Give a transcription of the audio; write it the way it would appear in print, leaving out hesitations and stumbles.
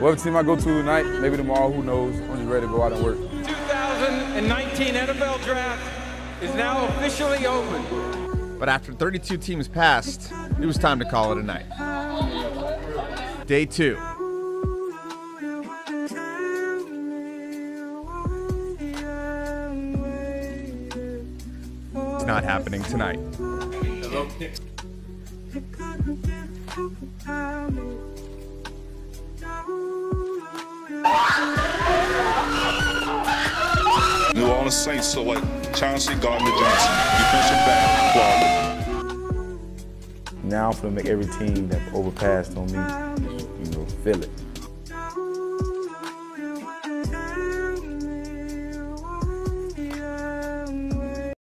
Whatever team I go to tonight, maybe tomorrow, who knows? I'm just ready to go out and work. 2019 NFL Draft is now officially open. But after 32 teams passed, it was time to call it a night. Day two. It's not happening tonight. Hello. New Orleans Saints select Chauncey Gardner Johnson, defensive back, Florida. Now I'm gonna make every team that overpassed on me, feel it.